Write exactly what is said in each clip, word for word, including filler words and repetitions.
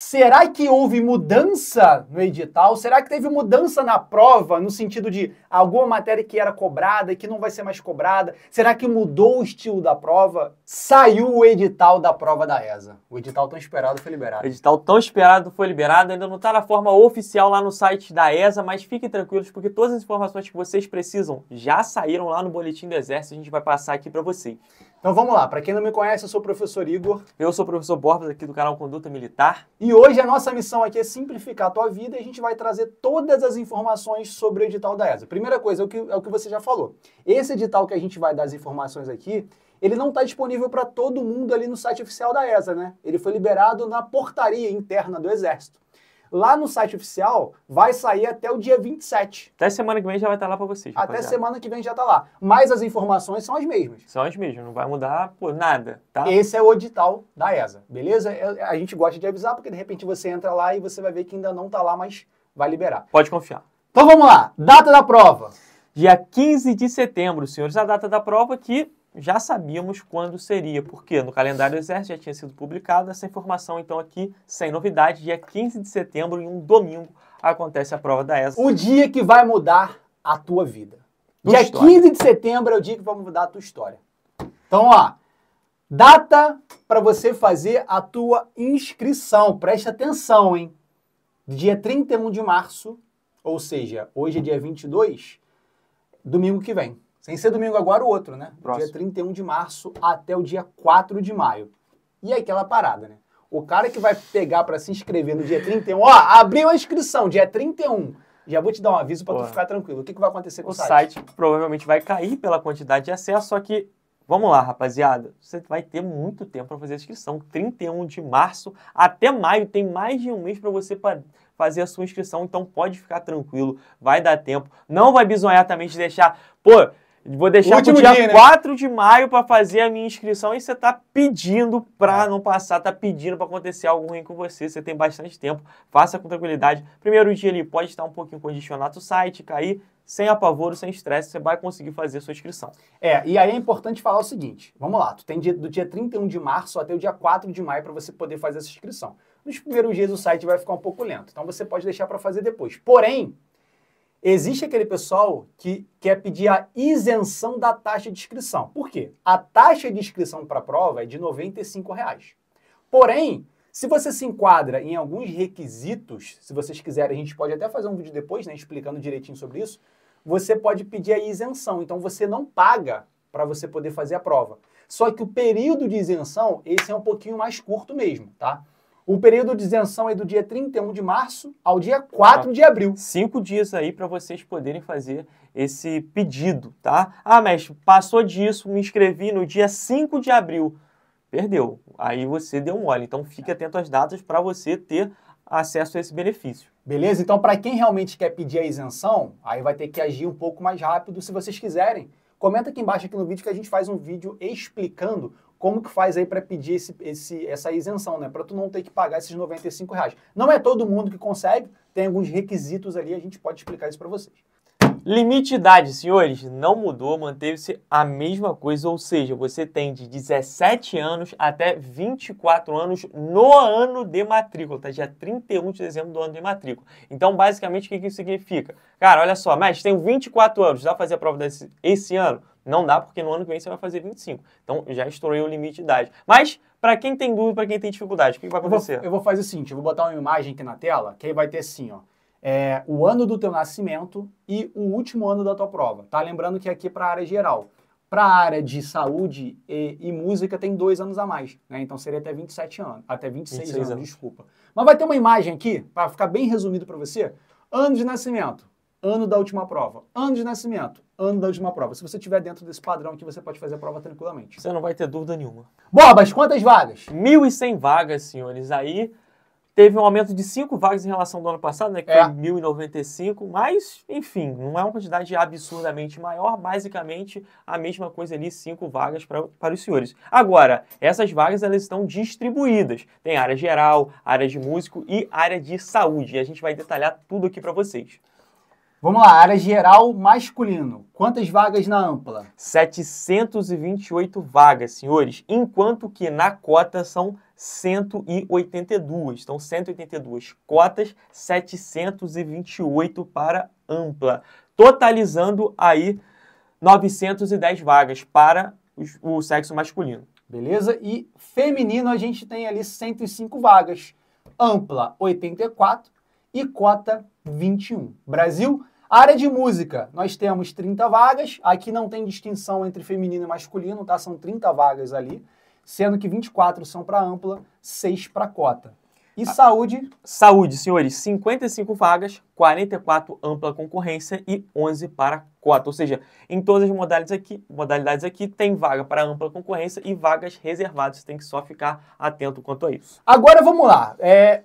Será que houve mudança no edital? Será que teve mudança na prova, no sentido de alguma matéria que era cobrada e que não vai ser mais cobrada? Será que mudou o estilo da prova? Saiu o edital da prova da E S A. O edital tão esperado foi liberado. O edital tão esperado foi liberado, ainda não está na forma oficial lá no site da E S A, mas fiquem tranquilos porque todas as informações que vocês precisam já saíram lá no Boletim do Exército, a gente vai passar aqui para vocês. Então vamos lá, para quem não me conhece, eu sou o professor Igor. Eu sou o professor Borbas, aqui do canal Conduta Militar. E hoje a nossa missão aqui é simplificar a tua vida e a gente vai trazer todas as informações sobre o edital da E S A. Primeira coisa, é o que, é o que você já falou. Esse edital que a gente vai dar as informações aqui, ele não está disponível para todo mundo ali no site oficial da E S A, né? Ele foi liberado na portaria interna do Exército. Lá no site oficial, vai sair até o dia vinte e sete. Até semana que vem já vai estar lá para vocês. Até rapaziada. semana que vem já está lá. Mas as informações são as mesmas. São as mesmas, não vai mudar por nada, tá? Esse é o edital da E S A, beleza? A gente gosta de avisar, porque de repente você entra lá e você vai ver que ainda não está lá, mas vai liberar. Pode confiar. Então vamos lá, data da prova. Dia quinze de setembro, senhores, a data da prova que já sabíamos quando seria, porque no calendário do Exército já tinha sido publicada essa informação, então aqui, sem novidade, dia quinze de setembro, em um domingo, acontece a prova da E S A. O dia que vai mudar a tua vida. Dia quinze de setembro é o dia que vai mudar a tua história. Então, ó, data para você fazer a tua inscrição. Presta atenção, hein? Dia trinta e um de março, ou seja, hoje é dia vinte e dois, domingo que vem. Sem ser domingo agora, o outro, né? Próximo. Dia trinta e um de março até o dia quatro de maio. E aí aquela parada, né? O cara que vai pegar para se inscrever no dia trinta e um... Ó, abriu a inscrição, dia trinta e um. Já vou te dar um aviso para tu ficar tranquilo. O que, que vai acontecer com o site? O site provavelmente vai cair pela quantidade de acesso, só que... Vamos lá, rapaziada. Você vai ter muito tempo para fazer a inscrição. trinta e um de março até maio. Tem mais de um mês para você pra fazer a sua inscrição. Então pode ficar tranquilo. Vai dar tempo. Não vai bisonhar também de deixar... Pô... Vou deixar para o dia, dia né? quatro de maio para fazer a minha inscrição e você está pedindo para não passar, está pedindo para acontecer algo ruim com você, você tem bastante tempo, faça com tranquilidade. Primeiro dia ali pode estar um pouquinho condicionado o site, cair, sem apavoro, sem estresse, você vai conseguir fazer a sua inscrição. É, e aí é importante falar o seguinte, vamos lá, tu tem dia, do dia trinta e um de março até o dia quatro de maio para você poder fazer essa inscrição. Nos primeiros dias o site vai ficar um pouco lento, então você pode deixar para fazer depois, porém... Existe aquele pessoal que quer pedir a isenção da taxa de inscrição. Por quê? A taxa de inscrição para a prova é de noventa e cinco reais. Porém, se você se enquadra em alguns requisitos, se vocês quiserem, a gente pode até fazer um vídeo depois, né, explicando direitinho sobre isso, você pode pedir a isenção. Então, você não paga para você poder fazer a prova. Só que o período de isenção, esse é um pouquinho mais curto mesmo, tá? O período de isenção é do dia trinta e um de março ao dia quatro de abril. Cinco dias aí para vocês poderem fazer esse pedido, tá? Ah, mestre, passou disso, me inscrevi no dia cinco de abril. Perdeu. Aí você deu um mole. Então, fique atento às datas para você ter acesso a esse benefício. Beleza? Então, para quem realmente quer pedir a isenção, aí vai ter que agir um pouco mais rápido, se vocês quiserem. Comenta aqui embaixo aqui no vídeo que a gente faz um vídeo explicando como que faz aí para pedir esse, esse, essa isenção, né? Para tu não ter que pagar esses noventa e cinco reais. Não é todo mundo que consegue, tem alguns requisitos ali, a gente pode explicar isso para vocês. Limite de idade, senhores, não mudou, manteve-se a mesma coisa, ou seja, você tem de dezessete anos até vinte e quatro anos no ano de matrícula, tá? Dia trinta e um de dezembro do ano de matrícula. Então, basicamente, o que isso significa? Cara, olha só, mas tenho vinte e quatro anos, dá pra fazer a prova desse, esse ano? Não dá, porque no ano que vem você vai fazer vinte e cinco. Então, já estourei o limite de idade. Mas, para quem tem dúvida, para quem tem dificuldade, o que vai acontecer? Eu vou, eu vou fazer o seguinte, eu vou botar uma imagem aqui na tela, que aí vai ter assim, ó. É, o ano do teu nascimento e o último ano da tua prova, tá? Lembrando que aqui é para a área geral. Para a área de saúde e, e música tem dois anos a mais, né? Então seria até vinte e sete anos, até vinte e seis, vinte e seis anos, anos, desculpa. Mas vai ter uma imagem aqui, para ficar bem resumido para você, ano de nascimento, ano da última prova, ano de nascimento, ano da última prova. Se você estiver dentro desse padrão aqui, você pode fazer a prova tranquilamente. Você não vai ter dúvida nenhuma. Borbas, quantas vagas? mil e cem vagas, senhores, aí... Teve um aumento de cinco vagas em relação ao ano passado, né, que é. foi mil e noventa e cinco, mas, enfim, não é uma quantidade absurdamente maior, basicamente a mesma coisa ali, cinco vagas pra, para os senhores. Agora, essas vagas, elas estão distribuídas, tem área geral, área de músico e área de saúde, e a gente vai detalhar tudo aqui para vocês. Vamos lá, área geral masculino. Quantas vagas na ampla? setecentos e vinte e oito vagas, senhores, enquanto que na cota são cento e oitenta e duas. Então, cento e oitenta e duas cotas, setecentos e vinte e oito para ampla, totalizando aí novecentas e dez vagas para os, o sexo masculino. Beleza? E feminino a gente tem ali cento e cinco vagas, ampla oitenta e quatro e cota vinte e um. Brasil, área de música, nós temos trinta vagas, aqui não tem distinção entre feminino e masculino, tá? São trinta vagas ali, sendo que vinte e quatro são para ampla, seis para cota. E saúde? Saúde, senhores, cinquenta e cinco vagas, quarenta e quatro ampla concorrência e onze para cota. Ou seja, em todas as modalidades aqui, modalidades aqui tem vaga para ampla concorrência e vagas reservadas. Você tem que só ficar atento quanto a isso. Agora vamos lá. É...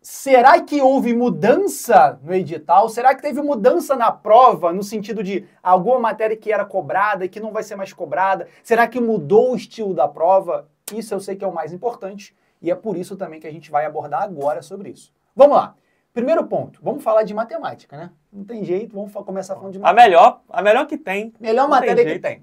Será que houve mudança no edital? Será que teve mudança na prova no sentido de alguma matéria que era cobrada e que não vai ser mais cobrada? Será que mudou o estilo da prova? Isso eu sei que é o mais importante. E é por isso também que a gente vai abordar agora sobre isso. Vamos lá. Primeiro ponto, vamos falar de matemática, né? Não tem jeito, vamos começar falando de matemática. A melhor, a melhor que tem. Melhor matéria que tem.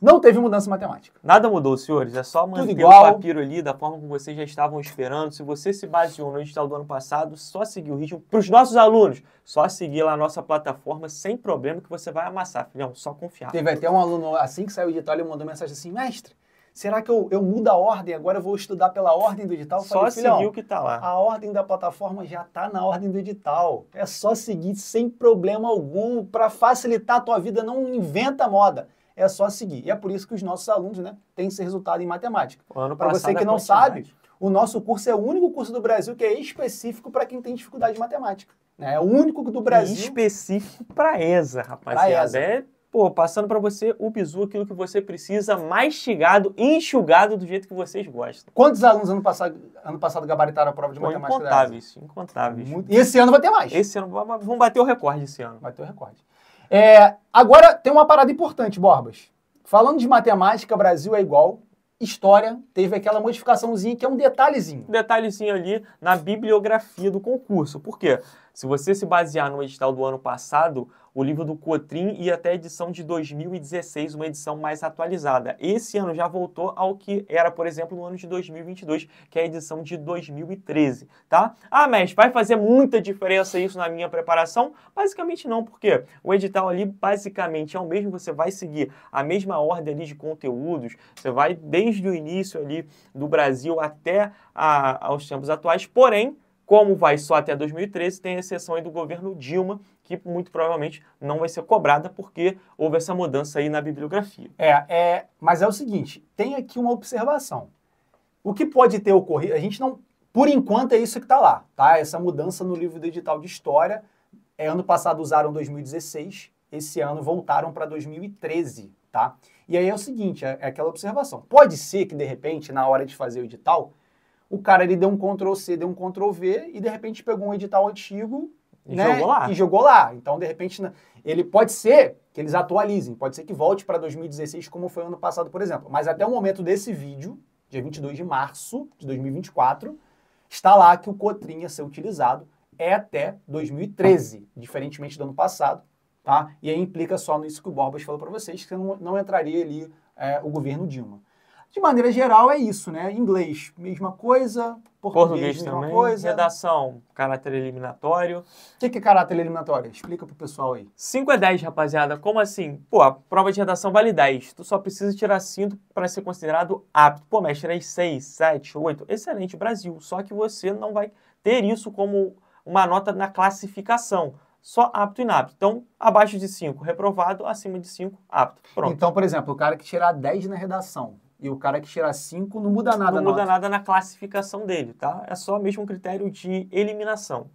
Não teve mudança matemática. Nada mudou, senhores. É só manter o papiro ali da forma como vocês já estavam esperando. Se você se baseou no edital do ano passado, só seguir o ritmo. Para os nossos alunos, só seguir lá a nossa plataforma sem problema que você vai amassar. Filhão, só confiar. Teve até um aluno, assim que saiu o edital, ele mandou mensagem assim, mestre, será que eu, eu mudo a ordem? Agora eu vou estudar pela ordem do edital? Eu só falei, seguir o que está lá. A ordem da plataforma já está na ordem do edital. É só seguir sem problema algum. Para facilitar a tua vida, não inventa moda. É só seguir. E é por isso que os nossos alunos, né, têm esse resultado em matemática. Para você que não sabe, o nosso curso é o único curso do Brasil que é específico para quem tem dificuldade de matemática. Né? É o único do Brasil... Específico para a E S A, rapaziada. É... Pô, passando para você o bizu, aquilo que você precisa, mastigado, enxugado do jeito que vocês gostam. Quantos alunos ano passado, ano passado gabaritaram a prova de Pô, matemática? Incontáveis, incontáveis. Muito... E esse ano vai ter mais? Esse ano, vamos bater o recorde esse ano. Bater o recorde. É, agora, tem uma parada importante, Borbas. Falando de matemática, Brasil é igual. História teve aquela modificaçãozinha que é um detalhezinho. Um detalhezinho ali na bibliografia do concurso. Por quê? Se você se basear no edital do ano passado, o livro do Cotrim ia até a edição de dois mil e dezesseis, uma edição mais atualizada. Esse ano já voltou ao que era, por exemplo, no ano de dois mil e vinte e dois, que é a edição de dois mil e treze, tá? Ah, mas vai fazer muita diferença isso na minha preparação? Basicamente não, porque o edital ali basicamente é o mesmo, você vai seguir a mesma ordem ali de conteúdos, você vai desde o início ali do Brasil até a, aos tempos atuais, porém, como vai só até dois mil e treze, tem a exceção aí do governo Dilma, que muito provavelmente não vai ser cobrada porque houve essa mudança aí na bibliografia. É, é, mas é o seguinte, tem aqui uma observação. O que pode ter ocorrido, a gente não, por enquanto é isso que está lá, tá? Essa mudança no livro do edital de história, é, ano passado usaram dois mil e dezesseis, esse ano voltaram para dois mil e treze, tá? E aí é o seguinte, é, é aquela observação. Pode ser que de repente, na hora de fazer o edital, o cara ele deu um control C, deu um control V e de repente pegou um edital antigo e, né, jogou lá. e jogou lá. Então, de repente, ele pode ser que eles atualizem, pode ser que volte para dois mil e dezesseis como foi ano passado, por exemplo. Mas até o momento desse vídeo, dia vinte e dois de março de dois mil e vinte e quatro, está lá que o Cotrim a ser utilizado é até dois mil e treze, diferentemente do ano passado, tá? E aí implica só nisso que o Borbas falou para vocês, que não, não entraria ali é, o governo Dilma. De maneira geral, é isso, né? Inglês, mesma coisa. Português, português também. Coisa. Redação, caráter eliminatório. O que, que é caráter eliminatório? Explica pro pessoal aí. cinco é dez, rapaziada. Como assim? Pô, a prova de redação vale dez. Tu só precisa tirar cinco para ser considerado apto. Pô, mestre, é seis, sete, oito. Excelente, Brasil. Só que você não vai ter isso como uma nota na classificação. Só apto e inapto. Então, abaixo de cinco, reprovado. Acima de cinco, apto. Pronto. Então, por exemplo, o cara que tirar dez na redação... E o cara que tirar cinco não muda nada. Não muda nada na classificação dele, tá? É só mesmo um critério de eliminação.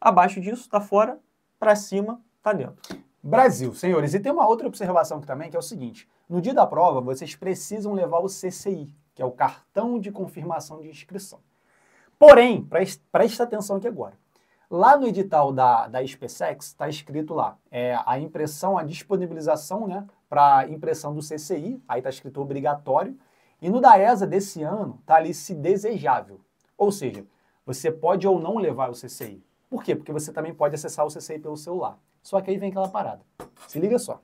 Abaixo disso, tá fora, pra cima, tá dentro. Brasil, senhores. E tem uma outra observação também, que é o seguinte. No dia da prova, vocês precisam levar o C C I, que é o cartão de confirmação de inscrição. Porém, presta, presta atenção aqui agora. Lá no edital da, da ESPCEX, tá escrito lá, é, a impressão, a disponibilização, né, para impressão do C C I, aí tá escrito obrigatório. E no da E S A desse ano, tá ali se desejável. Ou seja, você pode ou não levar o C C I. Por quê? Porque você também pode acessar o C C I pelo celular. Só que aí vem aquela parada. Se liga só.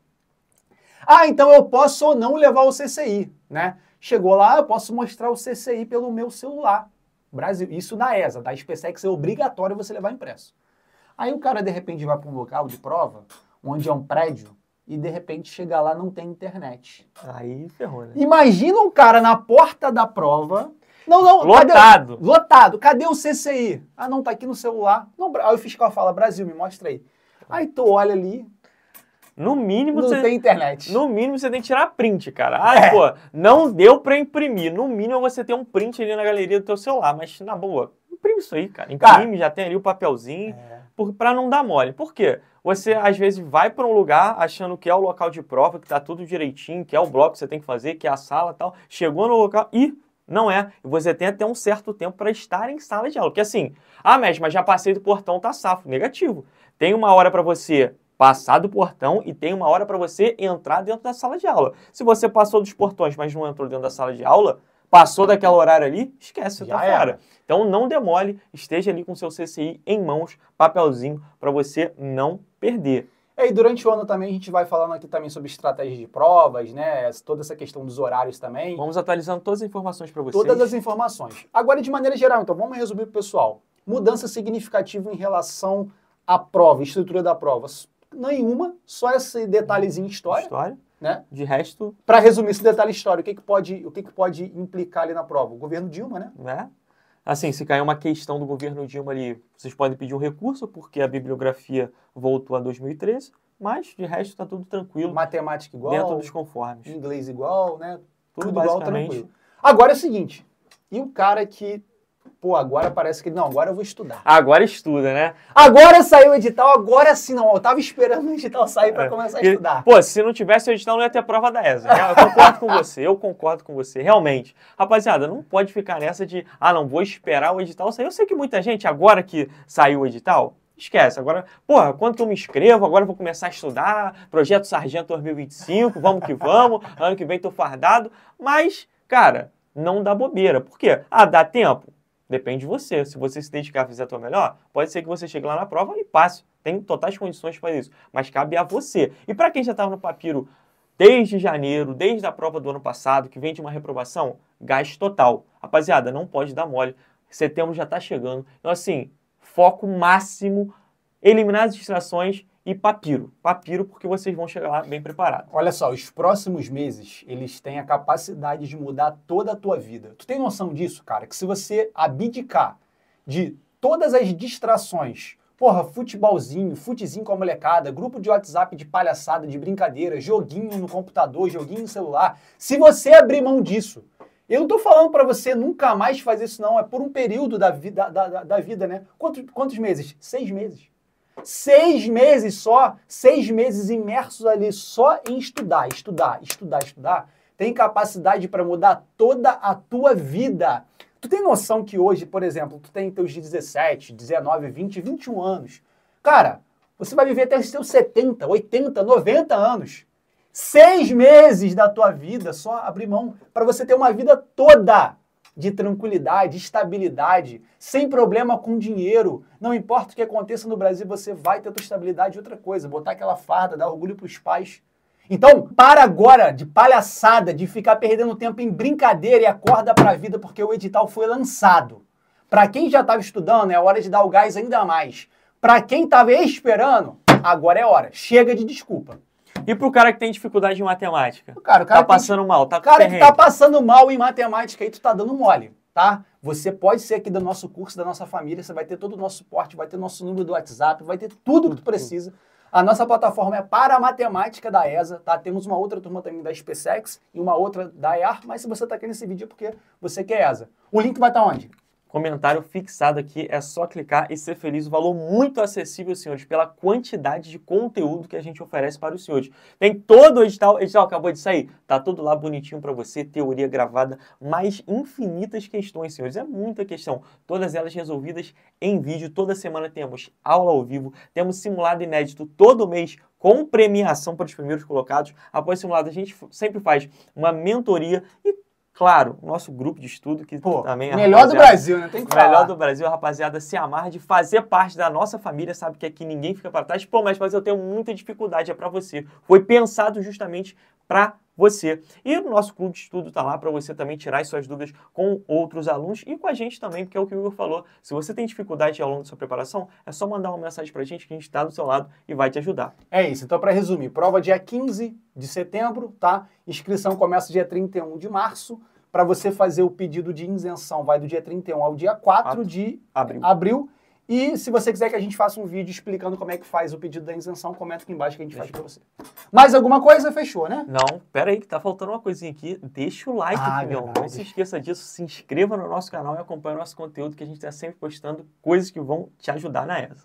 Ah, então eu posso ou não levar o C C I, né? Chegou lá, eu posso mostrar o C C I pelo meu celular. Brasil, isso na E S A, da SpaceX é obrigatório você levar impresso. Aí o cara, de repente, vai para um local de prova, onde é um prédio, e de repente chega lá não tem internet. Aí ferrou, né? Imagina um cara na porta da prova... Não, não, lotado. Cadê, lotado. Cadê o C C I? Ah, não, tá aqui no celular. Não, aí o fiscal fala, Brasil, me mostra aí. Aí tu olha ali... No mínimo não você, tem internet. No mínimo você tem que tirar print, cara. Ah, é. Pô, não deu pra imprimir. No mínimo você tem um print ali na galeria do teu celular, mas na boa, imprime isso aí, cara. Imprime, já tem ali o papelzinho, é. por, pra não dar mole. Por quê? Você, às vezes, vai pra um lugar achando que é o local de prova, que tá tudo direitinho, que é o bloco que você tem que fazer, que é a sala e tal. Chegou no local e... Não é. Você tem até um certo tempo para estar em sala de aula. Porque assim, ah, mas já passei do portão, tá safo. Negativo. Tem uma hora para você passar do portão e tem uma hora para você entrar dentro da sala de aula. Se você passou dos portões, mas não entrou dentro da sala de aula, passou daquele horário ali, esquece, você tá fora. Então não demore, esteja ali com seu C C I em mãos, papelzinho, para você não perder. É, e durante o ano também a gente vai falando aqui também sobre estratégias de provas, né? Toda essa questão dos horários também. Vamos atualizando todas as informações para vocês. Todas as informações. Agora, de maneira geral, então, vamos resumir para o pessoal. Mudança significativa em relação à prova, estrutura da prova. Nenhuma, só esse detalhezinho história. História. Né? De resto... Para resumir esse detalhe história, o que que pode, o que que pode implicar ali na prova? O governo Dilma, né? Né? Assim, se cair uma questão do governo Dilma ali, vocês podem pedir um recurso, porque a bibliografia voltou a dois mil e treze, mas de resto está tudo tranquilo. Matemática igual. Dentro dos conformes. Inglês igual, né? Tudo, tudo igual, tranquilo. Agora é o seguinte, e o cara que, pô, agora parece que, não, agora eu vou estudar. Agora estuda, né? Agora saiu o edital, agora sim não. Eu tava esperando o edital sair para é. começar a e, estudar. Pô, se não tivesse o edital, não ia ter a prova da E S A. Eu concordo com você, eu concordo com você, realmente. Rapaziada, não pode ficar nessa de, ah, não, vou esperar o edital sair. Eu sei que muita gente, agora que saiu o edital... Esquece, agora, porra, quando que eu me inscrevo, agora eu vou começar a estudar, Projeto Sargento dois mil e vinte e cinco, vamos que vamos, ano que vem tô fardado, mas, cara, não dá bobeira. Por quê? Ah, dá tempo? Depende de você, se você se dedicar e fizer a tua melhor, pode ser que você chegue lá na prova e passe, tem totais condições para isso, mas cabe a você. E para quem já estava no papiro desde janeiro, desde a prova do ano passado, que vem de uma reprovação, gás total. Rapaziada, não pode dar mole, setembro já tá chegando, então assim... Foco máximo, eliminar as distrações e papiro. Papiro porque vocês vão chegar lá bem preparados. Olha só, os próximos meses, eles têm a capacidade de mudar toda a tua vida. Tu tem noção disso, cara? Que se você abdicar de todas as distrações, porra, futebolzinho, futezinho com a molecada, grupo de WhatsApp de palhaçada, de brincadeira, joguinho no computador, joguinho no celular, se você abrir mão disso... Eu não tô falando para você nunca mais fazer isso, não. É por um período da vida, da, da, da vida, né? Quantos, quantos meses? Seis meses. Seis meses só, seis meses imersos ali só em estudar, estudar, estudar, estudar. Tem capacidade para mudar toda a tua vida. Tu tem noção que hoje, por exemplo, tu tem teus dezessete, dezenove, vinte, vinte e um anos. Cara, você vai viver até os seus setenta, oitenta, noventa anos. Seis meses da tua vida, só abrir mão, para você ter uma vida toda de tranquilidade, estabilidade, sem problema com dinheiro. Não importa o que aconteça no Brasil, você vai ter a tua estabilidade e outra coisa, botar aquela farda, dar orgulho para os pais. Então, para agora de palhaçada, de ficar perdendo tempo em brincadeira e acorda para a vida, porque o edital foi lançado. Para quem já estava estudando, é hora de dar o gás ainda mais. Para quem estava esperando, agora é hora. Chega de desculpa. E pro cara que tem dificuldade em matemática? O cara, o cara tá passando tem... mal, tá com o cara que tá passando mal em matemática aí, tu tá dando mole, tá? Você pode ser aqui do nosso curso, da nossa família, você vai ter todo o nosso suporte, vai ter nosso número do WhatsApp, vai ter tudo que tu precisa. A nossa plataforma é para a matemática da E S A, tá? Temos uma outra turma também da SpaceX e uma outra da E A R, mas se você tá aqui nesse vídeo é porque você quer E S A. O link vai estar tá onde? Comentário fixado aqui, é só clicar e ser feliz. O valor muito acessível, senhores, pela quantidade de conteúdo que a gente oferece para os senhores. Tem todo o edital, edital acabou de sair, tá tudo lá bonitinho para você, teoria gravada, mais infinitas questões, senhores. É muita questão, todas elas resolvidas em vídeo. Toda semana temos aula ao vivo, temos simulado inédito todo mês, com premiação para os primeiros colocados. Após o simulado, a gente sempre faz uma mentoria e claro, nosso grupo de estudo, que pô, também é melhor do Brasil, né? Tem que falar. Melhor do Brasil, a rapaziada se amarra de fazer parte da nossa família, sabe que aqui ninguém fica para trás. Pô, mas, mas eu tenho muita dificuldade, é para você. Foi pensado justamente para você. E o nosso clube de estudo está lá para você também tirar as suas dúvidas com outros alunos e com a gente também, porque é o que o Igor falou. Se você tem dificuldade ao longo da sua preparação, é só mandar uma mensagem para a gente que a gente está do seu lado e vai te ajudar. É isso. Então, para resumir, prova dia quinze de setembro, tá? Inscrição começa dia trinta e um de março. Para você fazer o pedido de isenção, vai do dia trinta e um ao dia quatro de abril. E se você quiser que a gente faça um vídeo explicando como é que faz o pedido da isenção, comenta aqui embaixo que a gente faz para você. Mais alguma coisa? Fechou, né? Não, pera aí que tá faltando uma coisinha aqui. Deixa o like, ah, filhão. Não se esqueça disso. Se inscreva no nosso canal e acompanhe o nosso conteúdo, que a gente está sempre postando coisas que vão te ajudar na E S A.